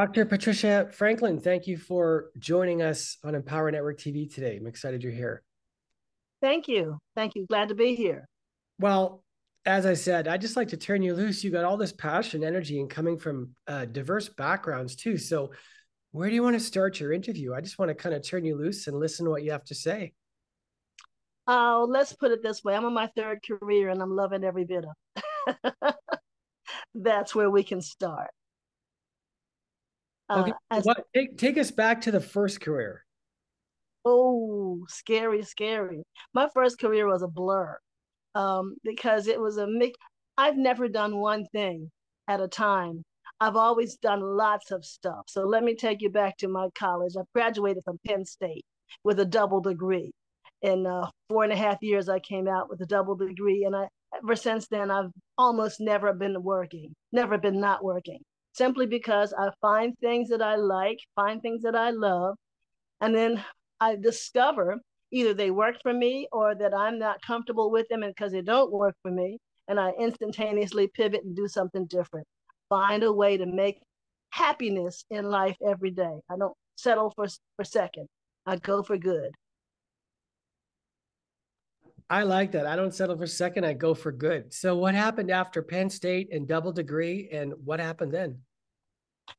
Dr. Patricia Franklin, thank you for joining us on Empower Network TV today. I'm excited you're here. Thank you. Thank you. Glad to be here. Well, as I said, I'd just like to turn you loose. You got all this passion, energy, and coming from diverse backgrounds too. So where do you want to start your interview? I just want to kind of turn you loose and listen to what you have to say. Oh, let's put it this way. I'm on my third career and I'm loving every bit of it. That's where we can start. Okay. Well, take us back to the first career. Oh, scary, scary. My first career was a blur because it was a mix. I've never done one thing at a time. I've always done lots of stuff. So let me take you back to my college. I graduated from Penn State with a double degree. In 4.5 years, I came out with a double degree. And ever since then, I've almost never been working, never been not working, simply because I find things that I like, find things that I love. And then I discover either they work for me or that I'm not comfortable with them and because they don't work for me. And I instantaneously pivot and do something different. Find a way to make happiness in life every day. I don't settle for second. I go for good. I like that. I don't settle for second. I go for good. So what happened after Penn State and double degree, and what happened then?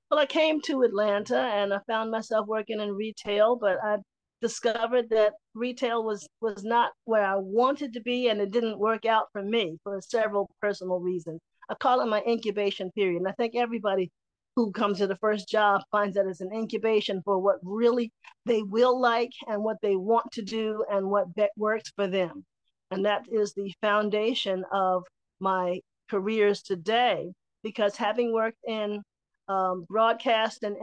Well, I came to Atlanta and I found myself working in retail, but I discovered that retail was not where I wanted to be, and it didn't work out for me for several personal reasons. I call it my incubation period. And I think everybody who comes to the first job finds that it's an incubation for what really they will like and what they want to do and what works for them. And that is the foundation of my careers today, because having worked in broadcast and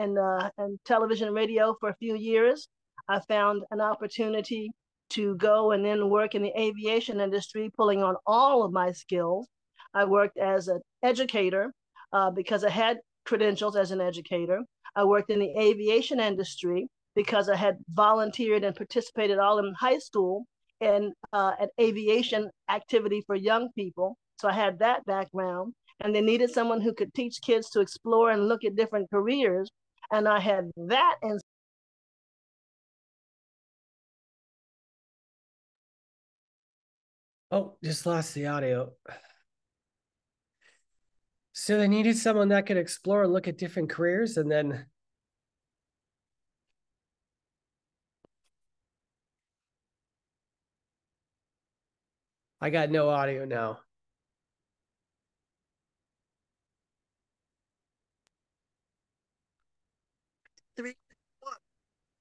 television and radio for a few years, I found an opportunity to go and then work in the aviation industry, pulling on all of my skills. I worked as an educator because I had credentials as an educator. I worked in the aviation industry because I had volunteered and participated all in high school in an aviation activity for young people. So I had that background, and they needed someone who could teach kids to explore and look at different careers. And I had that. And oh, just lost the audio. So they needed someone that could explore and look at different careers, and then I got no audio now. Three, one.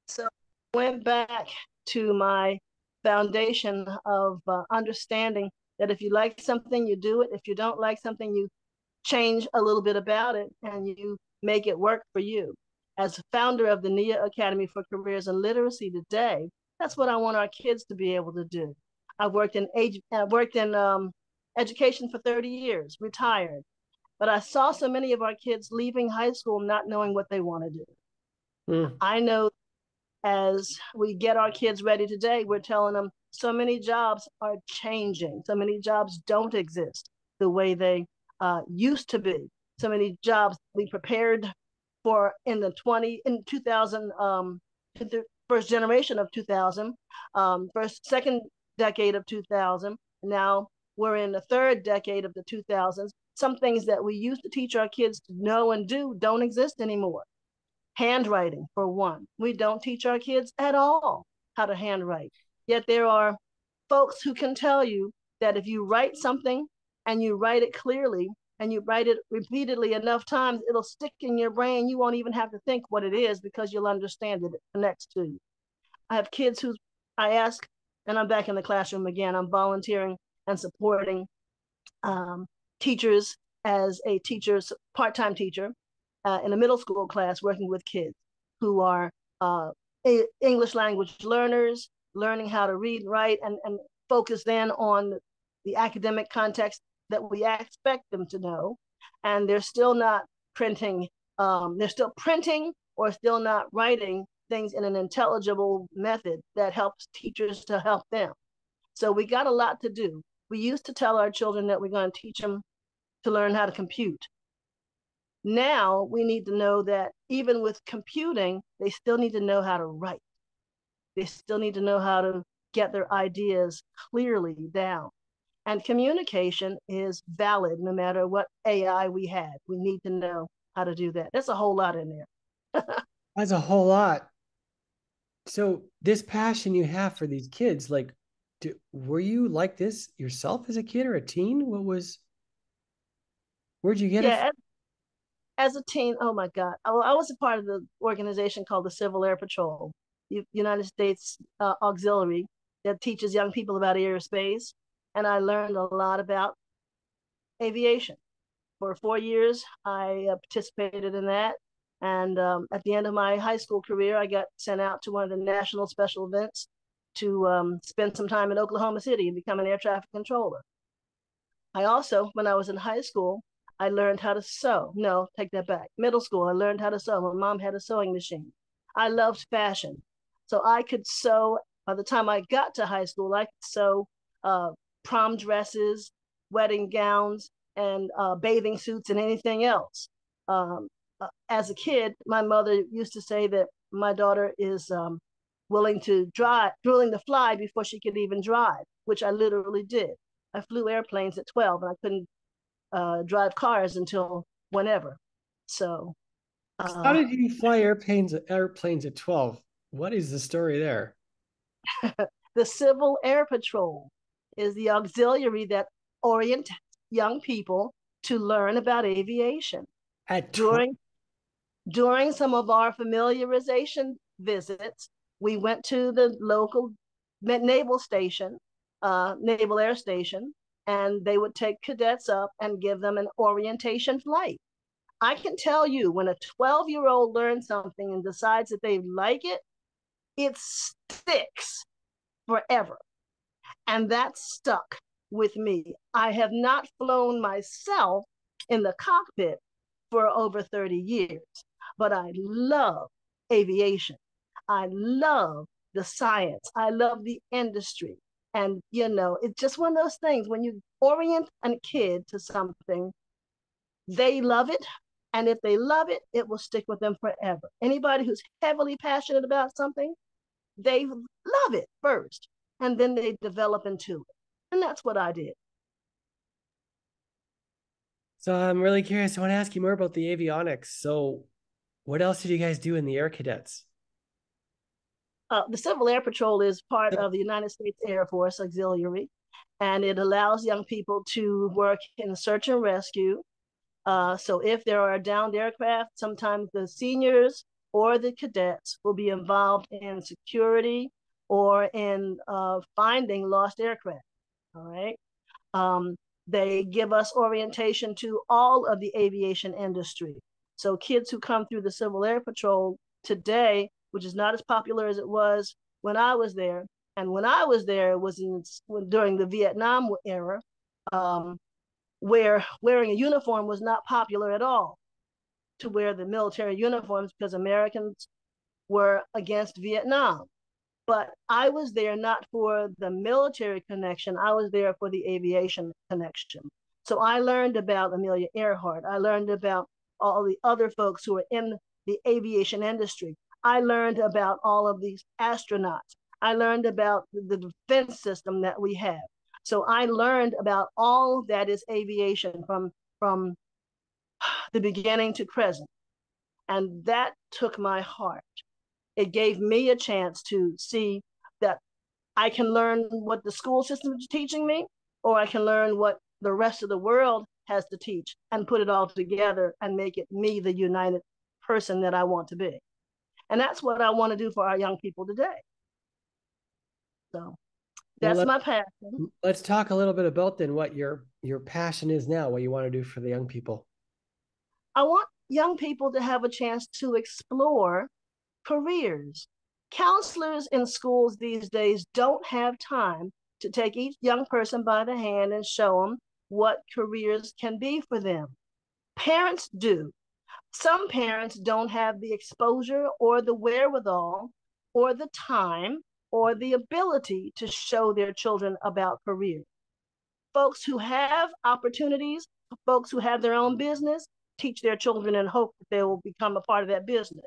So I went back to my foundation of understanding that if you like something, you do it. If you don't like something, you change a little bit about it and you make it work for you. As founder of the NIA Academy for Careers and Literacy today, that's what I want our kids to be able to do. I've worked in education for 30 years, retired, but I saw so many of our kids leaving high school not knowing what they want to do. I know as we get our kids ready today, we're telling them so many jobs are changing. So many jobs don't exist the way they used to be. So many jobs we prepared for in the 2000, the first generation of 2000, second decade of 2000. Now we're in the third decade of the 2000s. Some things that we used to teach our kids to know and do don't exist anymore. Handwriting, for one. We don't teach our kids at all how to handwrite. Yet there are folks who can tell you that if you write something and you write it clearly, and you write it repeatedly enough times, it'll stick in your brain. You won't even have to think what it is because you'll understand it. It connects to you. I have kids who I ask, and I'm back in the classroom again. I'm volunteering and supporting teachers as a part-time teacher in a middle school class, working with kids who are English language learners, learning how to read and write, and focus then on the academic context that we expect them to know, and they're still not printing, or still not writing things in an intelligible method that helps teachers to help them. So we got a lot to do. We used to tell our children that we're going to teach them to learn how to compute. Now we need to know that even with computing, they still need to know how to write. They still need to know how to get their ideas clearly down. And communication is valid no matter what AI we had. We need to know how to do that. That's a whole lot in there. That's a whole lot. So this passion you have for these kids, like, were you like this yourself as a kid or a teen? Where'd you get it? As a teen, oh my God. I was a part of the organization called the Civil Air Patrol, United States Auxiliary, that teaches young people about aerospace. And I learned a lot about aviation. For 4 years, I participated in that. And at the end of my high school career, I got sent out to one of the national special events to spend some time in Oklahoma City and become an air traffic controller. I also, when I was in high school, I learned how to sew. No, take that back. Middle school, I learned how to sew. My mom had a sewing machine. I loved fashion. So I could sew, by the time I got to high school, I could sew prom dresses, wedding gowns, and bathing suits and anything else. As a kid, my mother used to say that my daughter is willing to fly before she could even drive, which I literally did. I flew airplanes at 12 and I couldn't drive cars until whenever. So how did you fly airplanes at 12? What is the story there? The Civil Air Patrol is the auxiliary that orients young people to learn about aviation. During some of our familiarization visits, we went to the local naval station, Naval Air Station, and they would take cadets up and give them an orientation flight. I can tell you, when a 12-year-old learns something and decides that they like it sticks forever. And that stuck with me. I have not flown myself in the cockpit for over 30 years, but I love aviation. I love the science. I love the industry. And, you know, it's just one of those things. When you orient a kid to something, they love it. And if they love it, it will stick with them forever. Anybody who's heavily passionate about something, they love it first, and then they develop into it. And that's what I did. So I'm really curious. I want to ask you more about the avionics. So what else did you guys do in the Air Cadets? The Civil Air Patrol is part of the United States Air Force Auxiliary, and it allows young people to work in search and rescue. So if there are downed aircraft, sometimes the seniors or the cadets will be involved in security or in finding lost aircraft, all right? They give us orientation to all of the aviation industry. So kids who come through the Civil Air Patrol today, which is not as popular as it was when I was there. And when I was there, it was during the Vietnam era, where wearing a uniform was not popular at all, to wear the military uniforms, because Americans were against Vietnam. But I was there not for the military connection. I was there for the aviation connection. So I learned about Amelia Earhart. I learned about all the other folks who were in the aviation industry. I learned about all of these astronauts. I learned about the defense system that we have. So I learned about all that is aviation from the beginning to present. And that took my heart. It gave me a chance to see that I can learn what the school system is teaching me, or I can learn what the rest of the world has to teach and put it all together and make it me, the united person that I want to be. And that's what I want to do for our young people today. So that's my passion. Let's talk a little bit about then what your passion is now, what you want to do for the young people. I want young people to have a chance to explore careers. Counselors in schools these days don't have time to take each young person by the hand and show them what careers can be for them. Parents do. Some parents don't have the exposure or the wherewithal or the time or the ability to show their children about career. Folks who have opportunities, folks who have their own business, teach their children and hope that they will become a part of that business.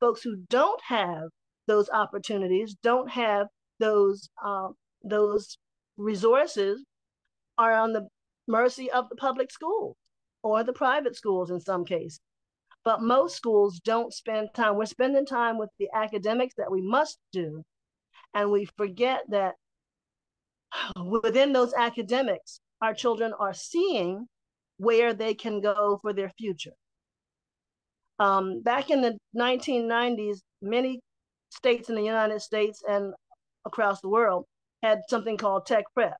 Folks who don't have those opportunities, don't have those resources, are on the mercy of the public schools or the private schools in some cases. But most schools don't spend time. We're spending time with the academics that we must do, and we forget that within those academics, our children are seeing where they can go for their future. Back in the 1990s, many states in the United States and across the world had something called Tech Prep,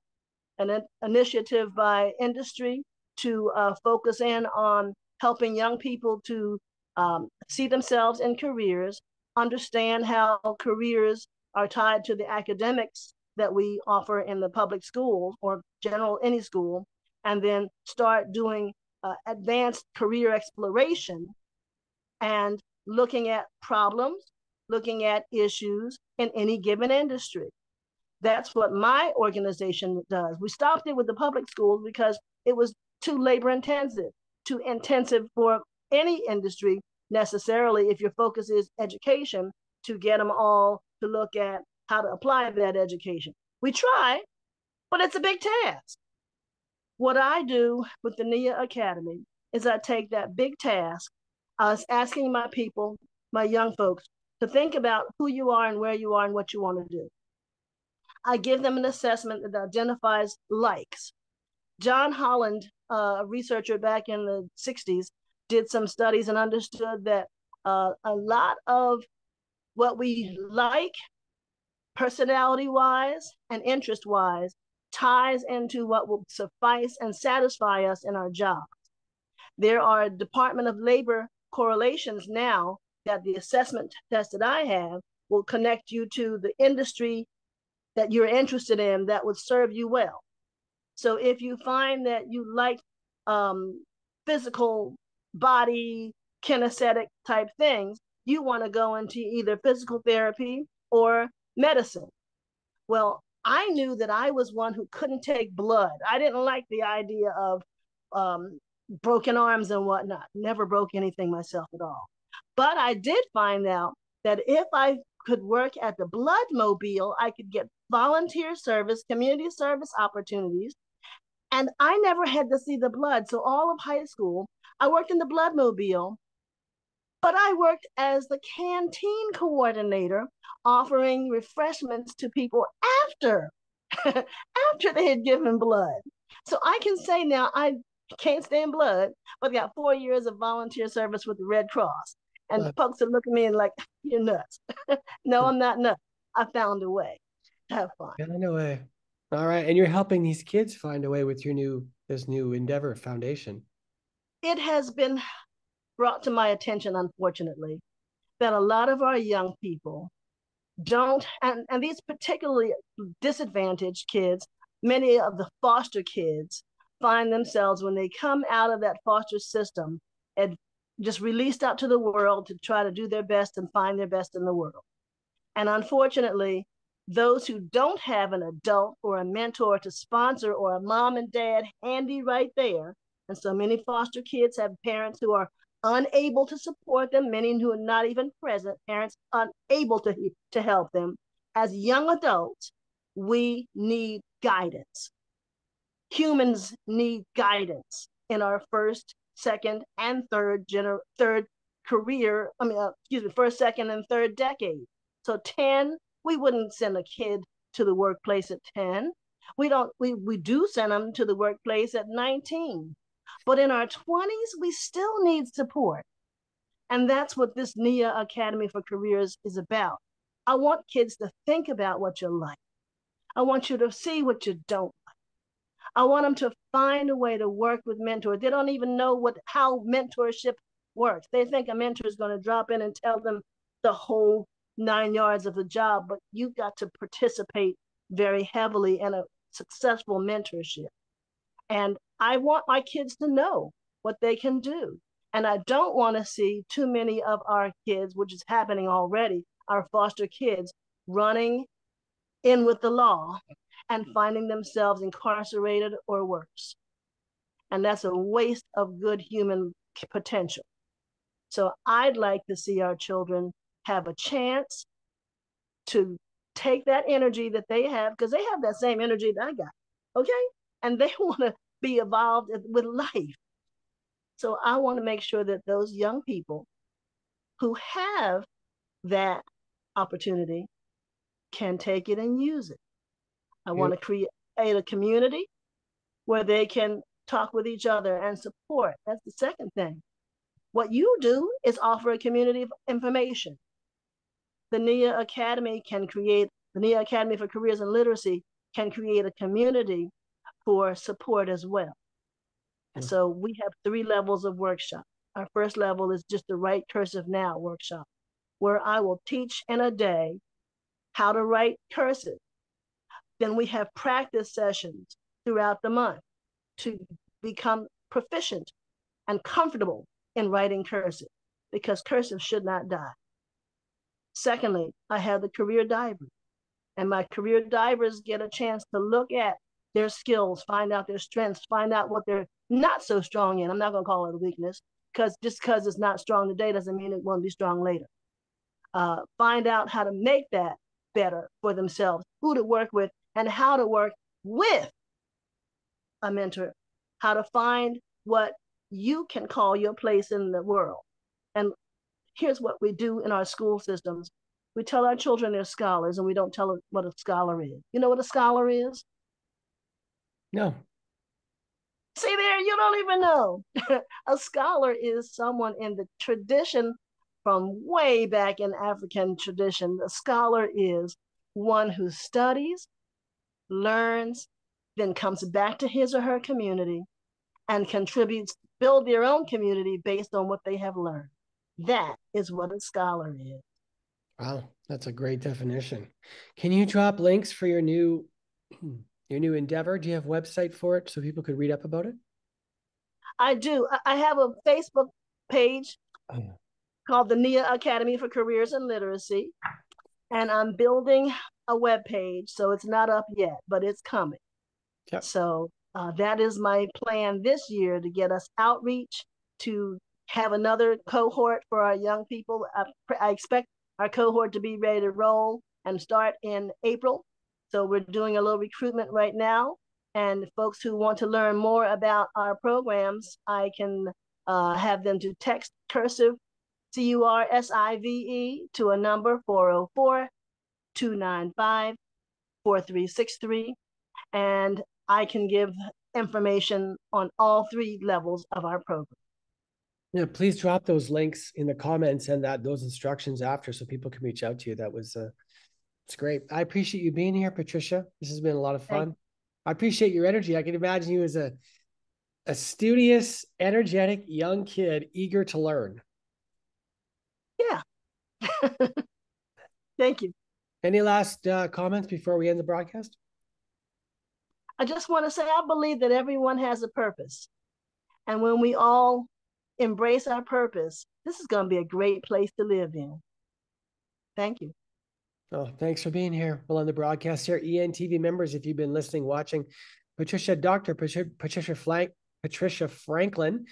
an initiative by industry to focus in on helping young people to see themselves in careers, understand how careers are tied to the academics that we offer in the public schools or general any school, and then start doing advanced career exploration and looking at problems, looking at issues in any given industry. That's what my organization does. We stopped it with the public schools because it was too labor intensive, too intensive for any industry necessarily, if your focus is education, to get them all to look at how to apply that education. We try, but it's a big task. What I do with the NIA Academy is I take that big task, asking my people, my young folks, to think about who you are and where you are and what you want to do. I give them an assessment that identifies likes. John Holland, a researcher back in the 60s, did some studies and understood that a lot of what we like, personality-wise and interest-wise, ties into what will suffice and satisfy us in our jobs. There are Department of Labor correlations now that the assessment test that I have will connect you to the industry that you're interested in that would serve you well. So if you find that you like physical, body, kinesthetic type things, you want to go into either physical therapy or medicine. Well, I knew that I was one who couldn't take blood. I didn't like the idea of broken arms and whatnot. Never broke anything myself at all. But I did find out that if I could work at the Blood Mobile, I could get volunteer service, community service opportunities. And I never had to see the blood. So all of high school, I worked in the Blood Mobile, but I worked as the canteen coordinator, offering refreshments to people after they had given blood. So I can say now I can't stand blood, but I got 4 years of volunteer service with the Red Cross. And the folks are looking at me and like, you're nuts. No, I'm not nuts. I found a way. Have fun. Found a way. All right. And you're helping these kids find a way with your this new endeavor foundation. It has been brought to my attention, unfortunately, that a lot of our young people don't, and these particularly disadvantaged kids, many of the foster kids find themselves when they come out of that foster system and just released out to the world to try to do their best and find their best in the world. And unfortunately, those who don't have an adult or a mentor to sponsor or a mom and dad handy right there, and so many foster kids have parents who are unable to support them, many who are not even present, parents unable to help them. As young adults, we need guidance. Humans need guidance in our first, second, and first, second, and third decade. So 10, we wouldn't send a kid to the workplace at 10. We do send them to the workplace at 19. But in our 20s, we still need support. And that's what this NIA Academy for Careers is about. I want kids to think about what you like. I want you to see what you don't like. I want them to find a way to work with mentors. They don't even know how mentorship works. They think a mentor is going to drop in and tell them the whole 9 yards of the job, but you've got to participate very heavily in a successful mentorship. And I want my kids to know what they can do. And I don't want to see too many of our kids, which is happening already, our foster kids running in with the law and finding themselves incarcerated or worse. And that's a waste of good human potential. So I'd like to see our children have a chance to take that energy that they have, because they have that same energy that I got, okay? And they want to be involved with life. So I want to make sure that those young people who have that opportunity can take it and use it. I want to create a community where they can talk with each other and support. That's the second thing. What you do is offer a community of information. The NIA Academy can create, the NIA Academy for Careers and Literacy can create a community for support as well. And so we have 3 levels of workshop. Our first level is just the Write Cursive Now workshop, where I will teach in a day how to write cursive. Then we have practice sessions throughout the month to become proficient and comfortable in writing cursive, because cursive should not die. Secondly, I have the career divers, and my career divers get a chance to look at their skills, find out their strengths, find out what they're not so strong in. I'm not going to call it a weakness, because just because it's not strong today doesn't mean it won't be strong later. Find out how to make that better for themselves, who to work with, and how to work with a mentor, how to find what you can call your place in the world. And here's what we do in our school systems. We tell our children they're scholars, and we don't tell them what a scholar is. You know what a scholar is? No. See there, you don't even know. A scholar is someone in the tradition from way back in African tradition. A scholar is one who studies, learns, then comes back to his or her community and contributes, build their own community based on what they have learned. That is what a scholar is. Wow, that's a great definition. Can you drop links for your new endeavor? Do you have a website for it so people could read up about it? I do. I have a Facebook page called the NIA Academy for Careers and Literacy, and I'm building a web page, so it's not up yet, but it's coming. Yep. So that is my plan this year, to get us outreach, to have another cohort for our young people. I expect our cohort to be ready to roll and start in April. So we're doing a little recruitment right now, and folks who want to learn more about our programs, I can have them to text cursive, CURSIVE, to a number 404-295-4363, and I can give information on all 3 levels of our program. Yeah, please drop those links in the comments and those instructions after, so people can reach out to you. That was it's great. I appreciate you being here, Patricia. This has been a lot of fun. I appreciate your energy. I can imagine you as a studious, energetic young kid, eager to learn. Yeah. Thank you. Any last comments before we end the broadcast? I just want to say, I believe that everyone has a purpose. And when we all embrace our purpose, this is going to be a great place to live in. Thank you. Oh, thanks for being here. We'll end the broadcast here. ENTV members, if you've been listening, watching, Patricia Franklin,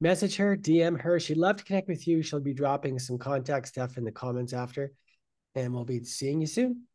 message her, DM her. She'd love to connect with you. She'll be dropping some contact stuff in the comments after, and we'll be seeing you soon.